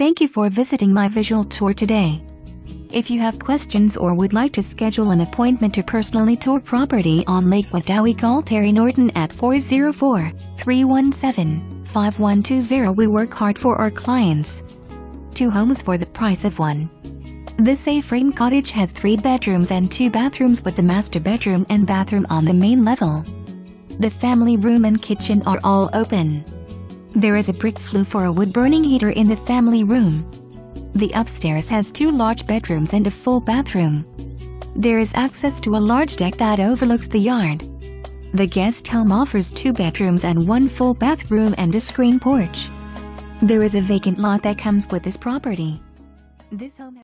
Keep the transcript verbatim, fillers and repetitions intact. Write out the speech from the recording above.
Thank you for visiting my visual tour today. If you have questions or would like to schedule an appointment to personally tour property on Lake Wedowee, call Terry Norton at four zero four, three one seven, five one two zero. We work hard for our clients. Two homes for the price of one. This A-frame cottage has three bedrooms and two bathrooms, with the master bedroom and bathroom on the main level. The family room and kitchen are all open. There is a brick flue for a wood-burning heater in the family room. The upstairs has two large bedrooms and a full bathroom. There is access to a large deck that overlooks the yard. The guest home offers two bedrooms and one full bathroom and a screen porch. There is a vacant lot that comes with this property. This home